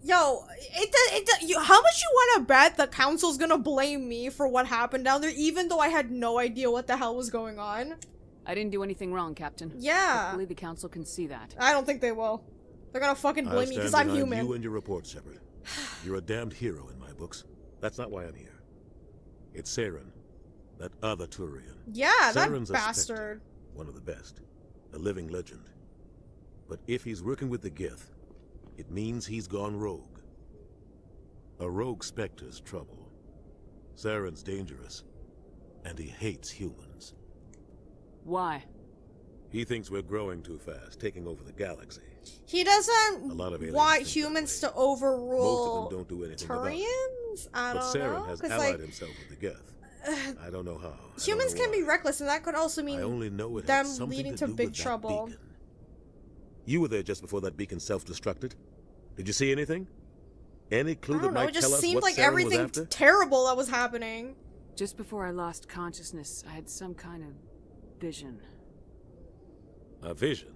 Yo, how much you want to bet the Council's gonna blame me for what happened down there, even though I had no idea what the hell was going on? I didn't do anything wrong, Captain. Yeah. Hopefully the Council can see that. I don't think they will. They're gonna fucking blame me because I'm human. You and your report, Shepard. You're a damned hero in my books. That's not why I'm here. It's Saren, that other Turian. Yeah, Saren's that bastard. Spectre, one of the best, a living legend. But if he's working with the Gith, it means he's gone rogue. A rogue Spectre's trouble. Saren's dangerous, and he hates humans. Why? He thinks we're growing too fast, taking over the galaxy. He doesn't want humans to overrule Turians? I don't know. But Saren has allied himself with the Geth. I don't know how. Humans can be reckless, and that could also mean them leading to big trouble. You were there just before that beacon self-destructed. Did you see anything? Any clue that might tell us what Saren was after? It just seemed like everything terrible that was happening. Just before I lost consciousness, I had some kind of vision. A vision?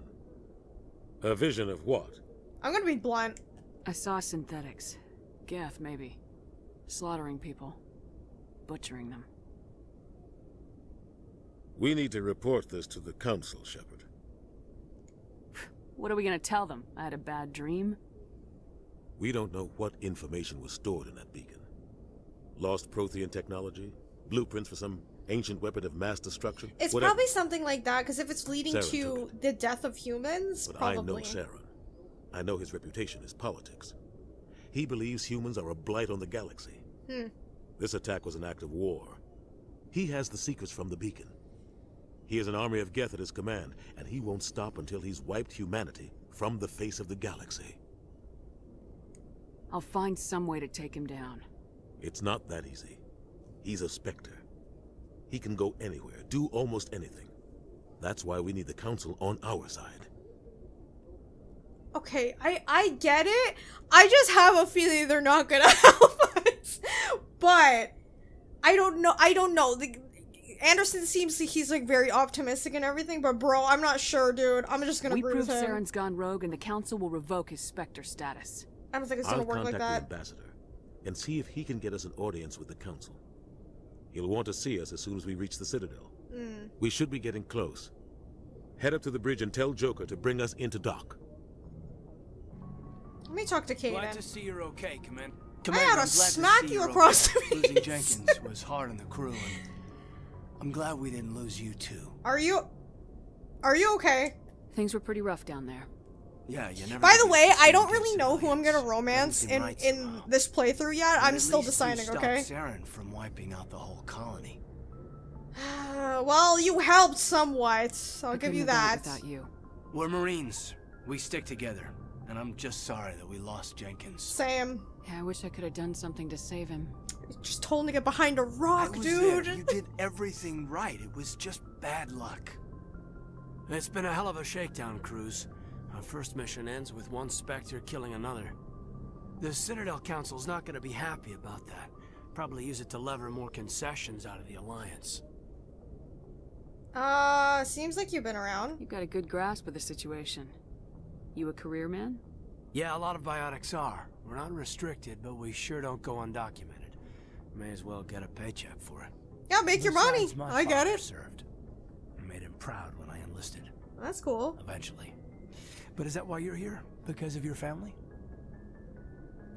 A vision of what? I'm gonna be blunt. I saw synthetics. Geth, maybe. Slaughtering people. Butchering them. We need to report this to the Council, Shepard. What are we gonna tell them? I had a bad dream? We don't know what information was stored in that beacon. Lost Prothean technology? Blueprints for some ancient weapon of mass destruction? It's whatever. Probably something like that, because if it's leading Saren to the death of humans, but probably. I know Saren. I know his reputation is politics. He believes humans are a blight on the galaxy. Hmm. This attack was an act of war. He has the secrets from the beacon. He has an army of Geth at his command, and he won't stop until he's wiped humanity from the face of the galaxy. I'll find some way to take him down. It's not that easy. He's a Spectre. He can go anywhere, do almost anything. That's why we need the Council on our side. Okay, I get it. I just have a feeling they're not gonna help us. But I don't know. Anderson seems like he's like very optimistic and everything, but bro, I'm not sure, dude. I'm just gonna prove him. Saren's gone rogue, and the Council will revoke his Spectre status. I don't think it's gonna work like that. I'll contact the ambassador and see if he can get us an audience with the Council. He'll want to see us as soon as we reach the Citadel. Mm. We should be getting close. Head up to the bridge and tell Joker to bring us into dock. Let me talk to Kaidan. Glad to see you're okay, Commander. I ought to smack you across the face. Losing Jenkins was hard on the crew, and I'm glad we didn't lose you too. Are you okay? Things were pretty rough down there. Yeah, you never. By the way, I don't really know who I'm gonna romance in this playthrough yet. I'm still deciding. Okay. Saren from wiping out the whole colony. Well, you helped somewhat. I'll give you that. We're Marines. We stick together, and I'm just sorry that we lost Jenkins. Same. Yeah, I wish I could have done something to save him. Just told him to get behind a rock, dude. You did everything right. It was just bad luck. It's been a hell of a shakedown cruise. Our first mission ends with one Spectre killing another. The Citadel Council's not going to be happy about that. Probably use it to lever more concessions out of the Alliance. Seems like you've been around. You've got a good grasp of the situation. You a career man? Yeah, a lot of biotics are. We're not restricted, but we sure don't go undocumented. May as well get a paycheck for it. Yeah, make your money. I get it. Served. I made him proud when I enlisted. That's cool. Eventually. But is that why you're here? Because of your family?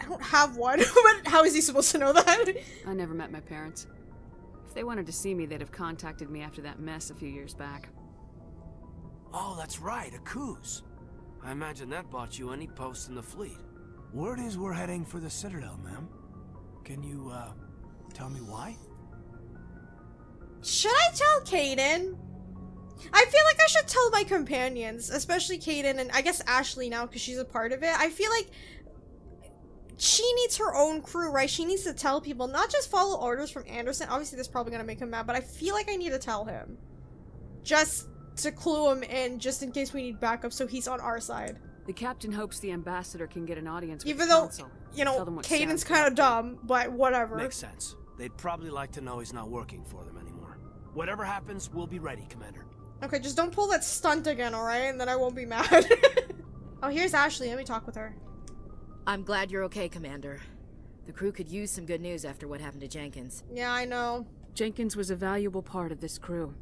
I don't have one, but how is he supposed to know that? I never met my parents. If they wanted to see me, they'd have contacted me after that mess a few years back. Oh, that's right, a coup's. I imagine that bought you any post in the fleet. Word is we're heading for the Citadel, ma'am. Can you, tell me why? Should I tell Kaidan? I feel like I should tell my companions, especially Kaidan and I guess Ashley now because she's a part of it. I feel like she needs her own crew, right? She needs to tell people, not just follow orders from Anderson. Obviously, that's probably going to make him mad, but I feel like I need to tell him. Just to clue him in, just in case we need backup, so he's on our side. The captain hopes the ambassador can get an audience with the council. Even though, you know, Kaidan's kind of dumb, but whatever. Makes sense. They'd probably like to know he's not working for them anymore. Whatever happens, we'll be ready, Commander. Okay, just don't pull that stunt again, alright? And then I won't be mad. Oh, here's Ashley. Let me talk with her. I'm glad you're okay, Commander. The crew could use some good news after what happened to Jenkins. Yeah, I know. Jenkins was a valuable part of this crew.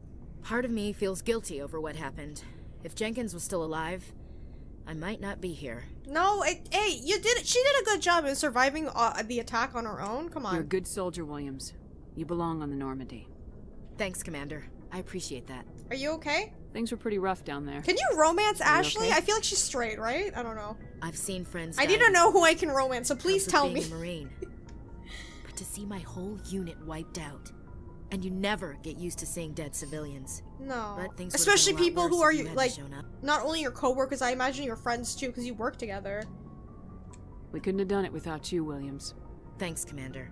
Part of me feels guilty over what happened. If Jenkins was still alive, I might not be here. No, hey, you did it. She did a good job in surviving the attack on her own. Come on. You're a good soldier, Williams. You belong on the Normandy. Thanks, Commander. I appreciate that. Are you okay? Things were pretty rough down there. Can you romance Ashley? Okay? I feel like she's straight, right? I don't know. I've seen friends. I need to know who I can romance, so please tell me. Marine. But to see my whole unit wiped out, and you never get used to seeing dead civilians. No. But things, especially people who are like, not only your co-workers, I imagine your friends too, because you work together. We couldn't have done it without you, Williams. Thanks, Commander.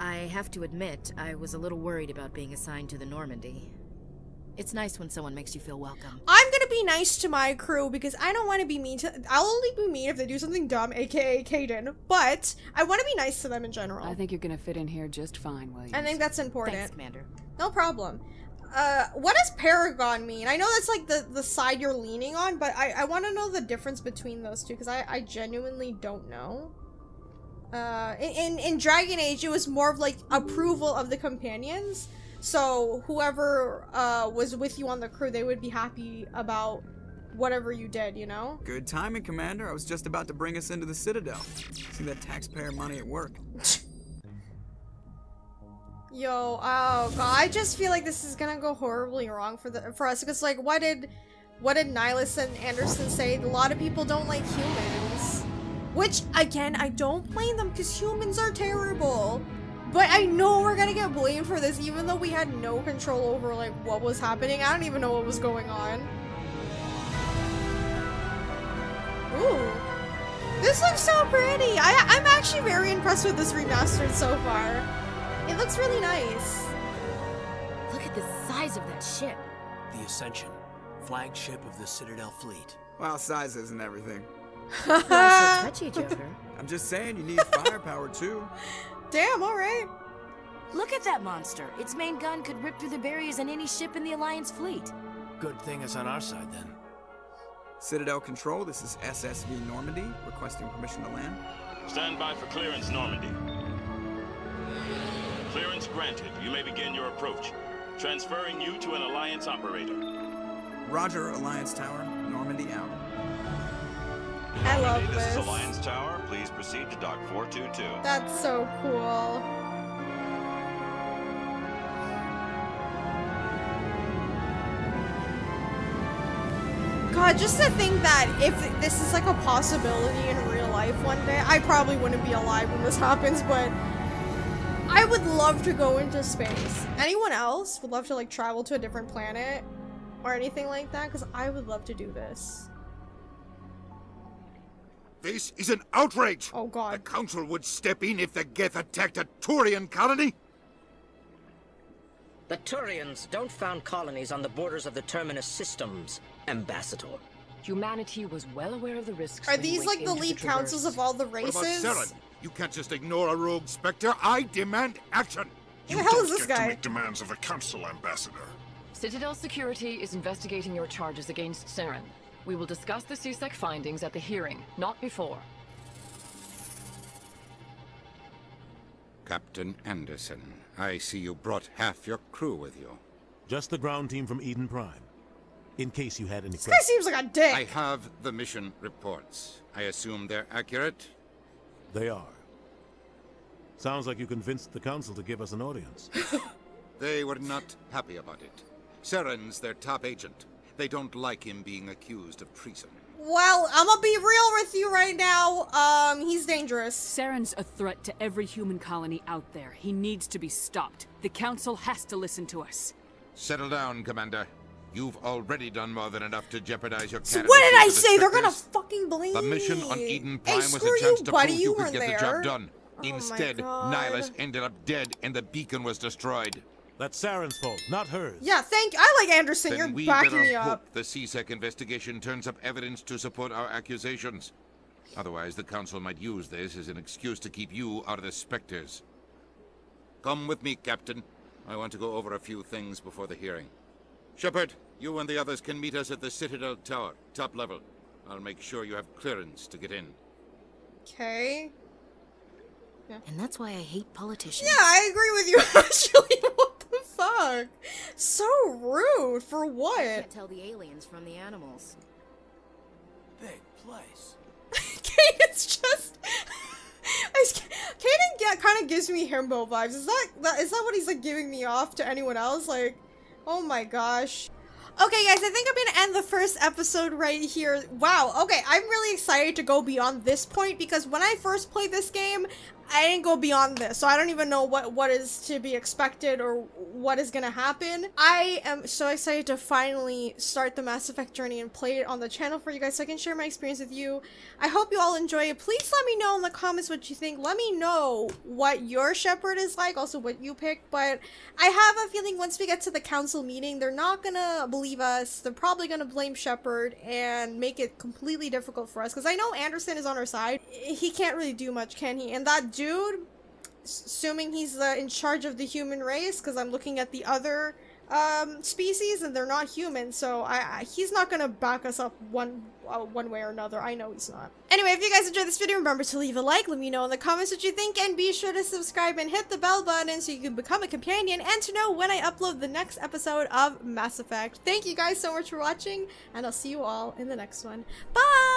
I have to admit, I was a little worried about being assigned to the Normandy. It's nice when someone makes you feel welcome. I'm gonna be nice to my crew because I don't want to be mean to- I'll only be mean if they do something dumb, aka Kaidan, but I want to be nice to them in general. I think you're gonna fit in here just fine, Williams. I think that's important. Thanks, Commander. No problem. What does Paragon mean? I know that's like the side you're leaning on, but I want to know the difference between those two because I genuinely don't know. In Dragon Age, it was more of like approval of the companions. So whoever was with you on the crew, they would be happy about whatever you did, you know? Good timing, Commander. I was just about to bring us into the Citadel. See that taxpayer money at work. Yo, oh god, I just feel like this is gonna go horribly wrong for us because, like, what did Nihilus and Anderson say? A lot of people don't like humans. Which, again, I don't blame them because humans are terrible. But I know we're gonna get blamed for this even though we had no control over like what was happening. I don't even know what was going on. Ooh. This looks so pretty. I'm actually very impressed with this remastered so far. It looks really nice. Look at the size of that ship. The Ascension, flagship of the Citadel fleet. Well, size isn't everything. Well, so touchy, Joker. I'm just saying you need firepower too. Damn, alright. Look at that monster. Its main gun could rip through the barriers in any ship in the Alliance fleet. Good thing it's on our side then. Citadel Control, this is SSV Normandy, requesting permission to land. Stand by for clearance, Normandy. Clearance granted. You may begin your approach. Transferring you to an Alliance operator. Roger, Alliance Tower. Normandy out. I love this. This is Alliance Tower. Please proceed to Dock 422. That's so cool. God, just to think that if this is like a possibility in real life one day, I probably wouldn't be alive when this happens, but I would love to go into space. Anyone else would love to like travel to a different planet or anything like that? Because I would love to do this. This is an outrage! Oh god. The Council would step in if the Geth attacked a Turian colony? The Turians don't found colonies on the borders of the Terminus systems, Ambassador. Humanity was well aware of the risks. Are these like the lead councils of all the races? What about Saren? You can't just ignore a rogue Spectre. I demand action! You don't get to make demands of the Council, Ambassador. Citadel Security is investigating your charges against Saren. We will discuss the C-Sec findings at the hearing, not before. Captain Anderson, I see you brought half your crew with you. Just the ground team from Eden Prime. In case you had any questions. This guy seems like a dick. I have the mission reports. I assume they're accurate? They are. Sounds like you convinced the council to give us an audience. They were not happy about it. Saren's their top agent. They don't like him being accused of treason. Well, I'm gonna be real with you right now. He's dangerous. Saren's a threat to every human colony out there. He needs to be stopped. The council has to listen to us. Settle down, Commander. You've already done more than enough to jeopardize your candidacy. So what did I say? They're gonna fucking blame me. The mission on Eden Prime was a chance to prove you could get the job done. Instead, Nihilus ended up dead and the beacon was destroyed. That's Saren's fault, not hers. Yeah, thank you. I like Anderson. Then you're backing me up. We hope the C-Sec investigation turns up evidence to support our accusations. Otherwise, the council might use this as an excuse to keep you out of the Spectres. Come with me, Captain. I want to go over a few things before the hearing. Shepard, you and the others can meet us at the Citadel Tower, top level. I'll make sure you have clearance to get in. Okay. Yeah. And that's why I hate politicians. Yeah, I agree with you, actually. Fuck! So rude. For what? I can't tell the aliens from the animals. Big place. Kaidan's just. Kaidan kind of gives me Himbo vibes. Is that what he's like giving me off to anyone else? Like, oh my gosh. Okay, guys, I think I'm gonna end the first episode right here. Wow. Okay, I'm really excited to go beyond this point because when I first played this game, I didn't go beyond this, so I don't even know what is to be expected or what is gonna happen. I am so excited to finally start the Mass Effect journey and play it on the channel for you guys so I can share my experience with you. I hope you all enjoy it. Please let me know in the comments what you think. Let me know what your Shepard is like, also what you picked, but I have a feeling once we get to the council meeting, they're not gonna believe us. They're probably gonna blame Shepard and make it completely difficult for us, because I know Anderson is on our side. He can't really do much, can he? And that dude, assuming he's in charge of the human race, because I'm looking at the other species and they're not human, so he's not gonna back us up one way or another. I know he's not. Anyway, if you guys enjoyed this video, remember to leave a like, let me know in the comments what you think, and be sure to subscribe and hit the bell button so you can become a companion and to know when I upload the next episode of Mass Effect. Thank you guys so much for watching, and I'll see you all in the next one. Bye!